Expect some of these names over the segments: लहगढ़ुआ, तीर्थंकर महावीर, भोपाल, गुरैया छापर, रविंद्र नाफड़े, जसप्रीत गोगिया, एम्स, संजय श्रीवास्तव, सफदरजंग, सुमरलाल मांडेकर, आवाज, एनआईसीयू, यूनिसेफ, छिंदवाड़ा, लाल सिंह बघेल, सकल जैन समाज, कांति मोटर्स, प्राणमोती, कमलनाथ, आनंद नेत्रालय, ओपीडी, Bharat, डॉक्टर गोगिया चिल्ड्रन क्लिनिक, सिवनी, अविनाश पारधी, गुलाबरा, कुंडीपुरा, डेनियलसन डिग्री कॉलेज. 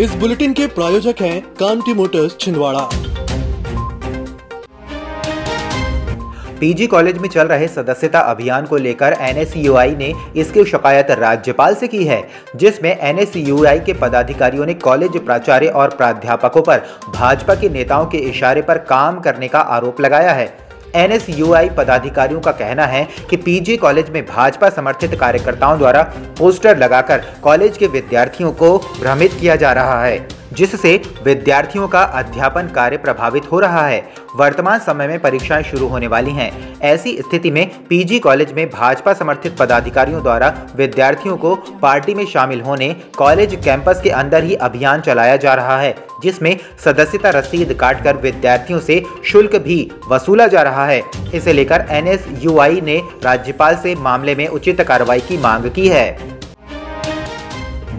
इस बुलेटिन के प्रायोजक हैं कांति मोटर्स छिंदवाड़ा। PG college में चल रहे सदस्यता अभियान को लेकर एनएसयूआई ने इसकी शिकायत राज्यपाल से की है, जिसमें एनएसयूआई के पदाधिकारियों ने कॉलेज प्राचार्य और प्राध्यापकों पर भाजपा के नेताओं के इशारे पर काम करने का आरोप लगाया है। एनएसयूआई पदाधिकारियों का कहना है कि पीजी कॉलेज में भाजपा समर्थित कार्यकर्ताओं द्वारा पोस्टर लगाकर कॉलेज के विद्यार्थियों को भ्रमित किया जा रहा है, जिससे विद्यार्थियों का अध्यापन कार्य प्रभावित हो रहा है। वर्तमान समय में परीक्षाएं शुरू होने वाली हैं। ऐसी स्थिति में पीजी कॉलेज में भाजपा समर्थित पदाधिकारियों द्वारा विद्यार्थियों को पार्टी में शामिल होने कॉलेज कैंपस के अंदर ही अभियान चलाया जा रहा है, जिसमें सदस्यता रसीद काटकर विद्यार्थियों से शुल्क भी वसूला जा रहा है। इसे लेकर एनएसयूआई ने राज्यपाल से मामले में उचित कार्रवाई की मांग की है।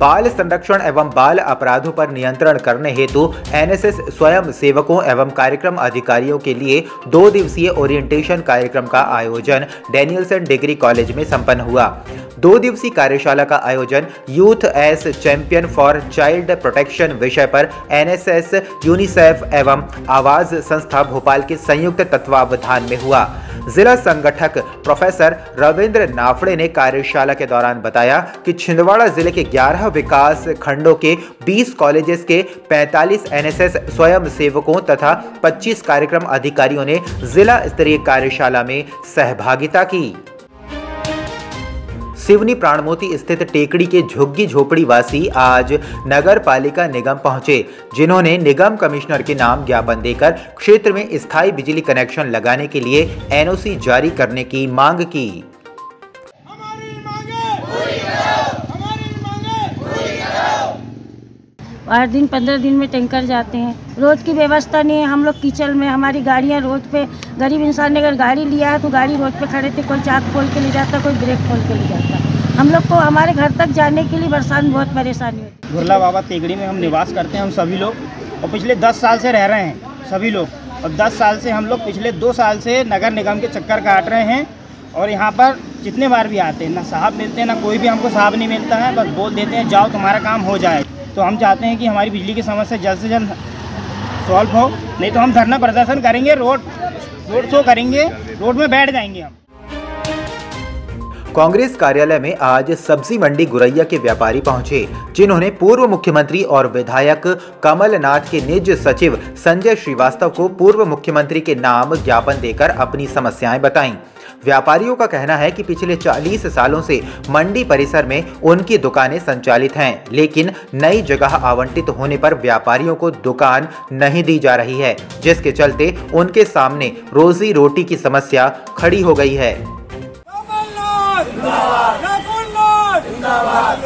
बाल संरक्षण एवं बाल अपराधों पर नियंत्रण करने हेतु एनएसएस स्वयं सेवकों एवं कार्यक्रम अधिकारियों के लिए 2 दिवसीय ओरिएंटेशन कार्यक्रम का आयोजन डेनियलसन डिग्री कॉलेज में संपन्न हुआ। 2 दिवसीय कार्यशाला का आयोजन youth as champion for child protection विषय पर एनएसएस, यूनिसेफ एवं आवाज संस्था भोपाल के संयुक्त तत्वावधान में हुआ। जिला संगठक प्रोफेसर रविंद्र नाफड़े ने कार्यशाला के दौरान बताया कि छिंदवाड़ा जिले के 11 विकास खंडों के 20 कॉलेजेस के 45 एनएसएस स्वयं सेवकों तथा 25 कार्यक्रम अधिकारियों ने जिला स्तरीय कार्यशाला में सहभागिता की। सिवनी प्राणमोती स्थित टेकड़ी के झुग्गी झोपड़ी वासी आज नगर पालिका निगम पहुंचे, जिन्होंने निगम कमिश्नर के नाम ज्ञापन देकर क्षेत्र में स्थायी बिजली कनेक्शन लगाने के लिए एनओसी जारी करने की मांग की। हर दिन 15 दिन में टैंकर जाते हैं, रोड की व्यवस्था नहीं है। हम लोग कीचड़ में, हमारी गाड़ियाँ रोड पे, गरीब इंसान ने अगर गाड़ी लिया है तो गाड़ी रोड पे खड़े थे, कोई चाक खोल के ले जाता, कोई ब्रेक खोल के ले जाता। हम लोग को हमारे घर तक जाने के लिए बरसात बहुत परेशानी होती है। गुरला बाबा टेकड़ी में हम निवास करते हैं, हम सभी लोग, और पिछले 10 साल से रह रहे हैं सभी लोग। और 10 साल से हम लोग पिछले 2 साल से नगर निगम के चक्कर काट रहे हैं, और यहाँ पर जितने बार भी आते हैं ना साहब मिलते हैं, ना कोई भी हमको साहब नहीं मिलता है। बस बोल देते हैं जाओ तुम्हारा काम हो जाए। तो हम चाहते हैं कि हमारी बिजली की समस्या जल्द से जल्द सॉल्व हो, नहीं तो हम धरना प्रदर्शन करेंगे, रोड शो करेंगे, रोड में बैठ जाएंगे हम। कांग्रेस कार्यालय में आज सब्जी मंडी गुरैया के व्यापारी पहुंचे, जिन्होंने पूर्व मुख्यमंत्री और विधायक कमलनाथ के निज सचिव संजय श्रीवास्तव को पूर्व मुख्यमंत्री के नाम ज्ञापन देकर अपनी समस्याएं बताईं। व्यापारियों का कहना है कि पिछले 40 सालों से मंडी परिसर में उनकी दुकानें संचालित हैं, लेकिन नई जगह आवंटित होने पर व्यापारियों को दुकान नहीं दी जा रही है, जिसके चलते उनके सामने रोजी रोटी की समस्या खड़ी हो गई है। जिंदाबाद।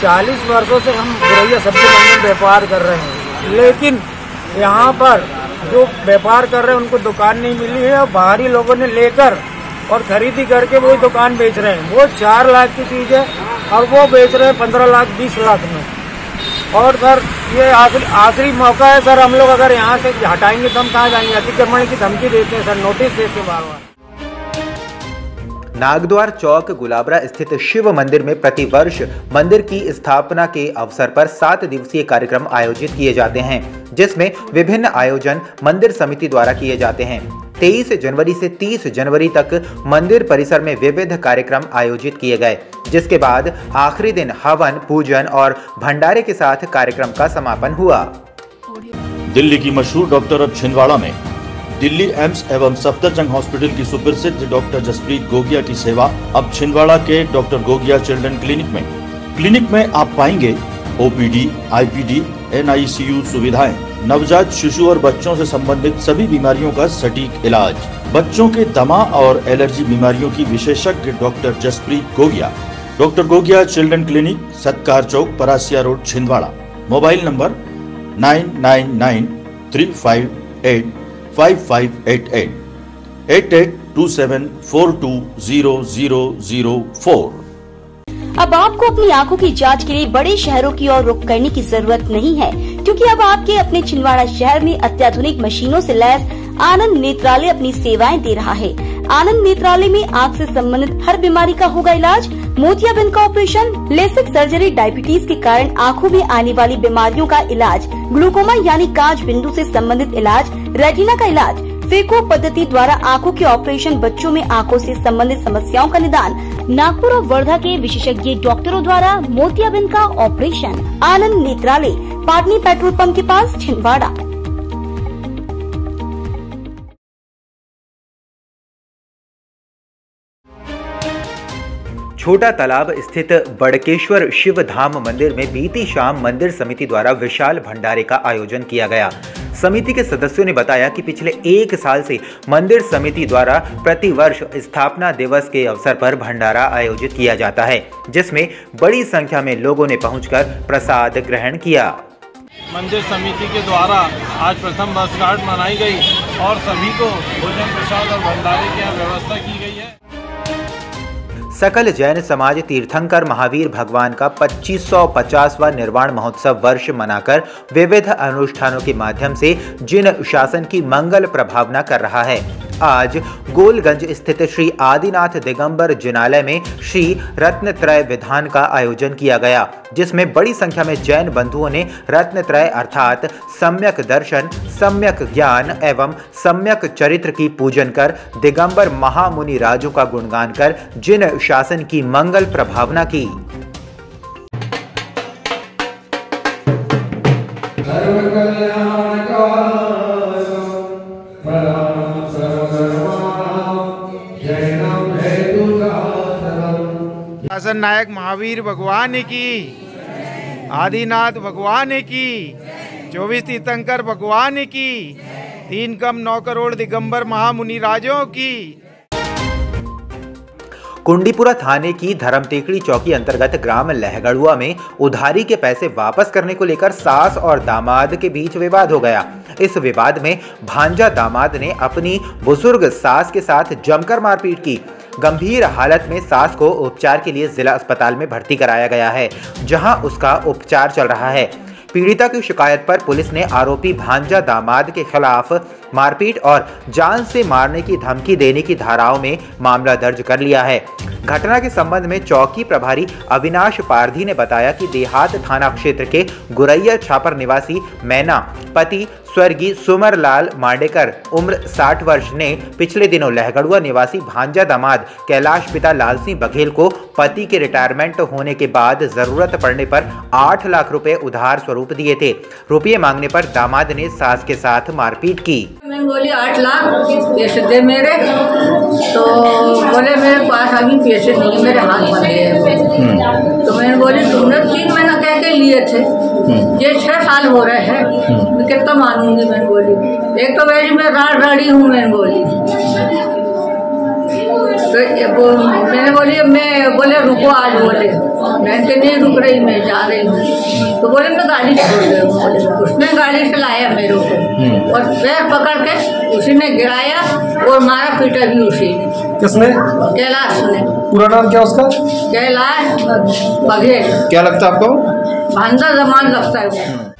40 वर्षों से हम गुरैया सब्जी मंडी में व्यापार कर रहे हैं, लेकिन यहाँ पर जो व्यापार कर रहे हैं उनको दुकान नहीं मिली है, और बाहरी लोगों ने लेकर और खरीदी करके वही दुकान बेच रहे हैं। वो 4 लाख की चीज है और वो बेच रहे हैं 15 लाख 20 लाख में। और सर ये आखिरी मौका है सर, हम लोग अगर यहाँ से हटाएंगे तो हम कहाँ जाएंगे? अतिक्रमण की धमकी देते हैं सर, नोटिस देते हैं बार बार। नागद्वार चौक गुलाबरा स्थित शिव मंदिर में प्रतिवर्ष मंदिर की स्थापना के अवसर पर 7 दिवसीय कार्यक्रम आयोजित किए जाते हैं, जिसमें विभिन्न आयोजन मंदिर समिति द्वारा किए जाते हैं। 23 जनवरी से 30 जनवरी तक मंदिर परिसर में विविध कार्यक्रम आयोजित किए गए, जिसके बाद आखिरी दिन हवन, पूजन और भंडारे के साथ कार्यक्रम का समापन हुआ। दिल्ली की मशहूर डॉक्टर अब छिंदवाड़ा में। दिल्ली एम्स एवं सफदरजंग हॉस्पिटल की सुप्रसिद्ध डॉक्टर जसप्रीत गोगिया की सेवा अब छिंदवाड़ा के डॉक्टर गोगिया चिल्ड्रन क्लिनिक में। क्लिनिक में आप पाएंगे ओपीडी, आईपीडी, एनआईसीयू सुविधाएं, नवजात शिशु और बच्चों से संबंधित सभी बीमारियों का सटीक इलाज, बच्चों के दमा और एलर्जी बीमारियों की विशेषज्ञ doctor जसप्रीत गोगिया। डॉक्टर गोगिया चिल्ड्रन क्लिनिक, Satkar Chowk, Parasia road, छिंदवाड़ा। Mobile number 9993585588 8827420004। अब आपको अपनी आंखों की जांच के लिए बड़े शहरों की ओर रुख करने की जरूरत नहीं है, क्योंकि अब आपके अपने छिंदवाड़ा शहर में अत्याधुनिक मशीनों से लैस आनंद नेत्रालय अपनी सेवाएं दे रहा है। आनंद नेत्रालय में आँख से संबंधित हर बीमारी का होगा इलाज, मोतियाबिंद का ऑपरेशन, लेसिक सर्जरी, डायबिटीज के कारण आंखों में आने वाली बीमारियों का इलाज, ग्लूकोमा यानी कांच बिंदु से संबंधित इलाज, रेटिना का इलाज, फेको पद्धति द्वारा आंखों के ऑपरेशन, बच्चों में आंखों से संबंधित समस्याओं का निदान, नागपुर और वर्धा के विशेषज्ञ डॉक्टरों द्वारा मोतियाबिंद का operation. आनंद नेत्रालय, Patni petrol pump के पास, छिंदवाड़ा। छोटा तालाब स्थित बड़केश्वर शिव धाम मंदिर में बीती शाम मंदिर समिति द्वारा विशाल भंडारे का आयोजन किया गया। समिति के सदस्यों ने बताया कि पिछले एक साल से मंदिर समिति द्वारा प्रतिवर्ष स्थापना दिवस के अवसर पर भंडारा आयोजित किया जाता है, जिसमें बड़ी संख्या में लोगों ने पहुंचकर प्रसाद ग्रहण किया। मंदिर समिति के द्वारा आज प्रथम वर्षगांठ मनाई गई और सभी को भोजन प्रसाद और भंडारे की व्यवस्था की गई है। सकल जैन समाज तीर्थंकर महावीर भगवान का 2550वां निर्वाण महोत्सव वर्ष मनाकर विविध अनुष्ठानों के माध्यम से जिन शासन की मंगल प्रभावना कर रहा है। आज गोलगंज स्थित श्री आदिनाथ दिगंबर जिनालय में श्री रत्नत्रय विधान का आयोजन किया गया, जिसमें बड़ी संख्या में जैन बंधुओं ने रत्नत्रय अर्थात सम्यक दर्शन, सम्यक ज्ञान एवं सम्यक चरित्र की पूजन कर दिगंबर महामुनि राजों का गुणगान कर जिन शासन की मंगल प्रभावना की। शासन नायक महावीर भगवान की, आदिनाथ भगवान की, 24 तीर्थंकर भगवान की, 3 कम 9 करोड़ दिगंबर महामुनि राजों की। कुंडीपुरा थाने की धर्मटेकड़ी चौकी अंतर्गत ग्राम लहगढ़ुआ में उधारी के पैसे वापस करने को लेकर सास और दामाद के बीच विवाद हो गया। इस विवाद में भांजा दामाद ने अपनी बुजुर्ग सास के साथ जमकर मारपीट की। गंभीर हालत में सास को उपचार के लिए जिला अस्पताल में भर्ती कराया गया है, जहां उसका उपचार चल रहा है। पीड़िता की शिकायत पर पुलिस ने आरोपी भांजा दामाद के खिलाफ मारपीट और जान से मारने की धमकी देने की धाराओं में मामला दर्ज कर लिया है। घटना के संबंध में चौकी प्रभारी अविनाश पारधी ने बताया कि देहात थाना क्षेत्र के गुरैया छापर निवासी मैना पति स्वर्गीय सुमरलाल मांडेकर उम्र 60 वर्ष ने पिछले दिनों लहगढ़ुआ निवासी भांजा दामाद कैलाश पिता लाल सिंह बघेल को पति के रिटायरमेंट होने के बाद जरूरत पड़ने पर 8 लाख रुपए उधार स्वरूप दिए थे। रुपये मांगने पर दामाद ने सास के साथ मारपीट की। मैं बोली 8 लाख पैसे दे मेरे, तो बोले मेरे पास अभी पैसे नहीं, मेरे हाथ में गए। तो मैंने बोली तुमने 3 महीना कह के लिए थे, ये 6 साल हो रहे हैं, मैं कितना मांगूंगी। मैंने बोली एक तो मेरी मैं राड़ी हूँ, मैंने बोली तो मैंने बोली मैं बोले रुको आज, बोले मैं तो नहीं रुक रही, मैं जा रही हूँ। तो बोले मैं गाड़ी छोड़ गई हूँ, उसने गाड़ी चलाया मेरे को और पैर पकड़ के उसी ने गिराया और मारा पीटा भी उसी ने। किसने? कैलाश ने। पूरा नाम क्या उसका? कैलाश बघेल। क्या लगता है आपको? भांजा जमान लगता है।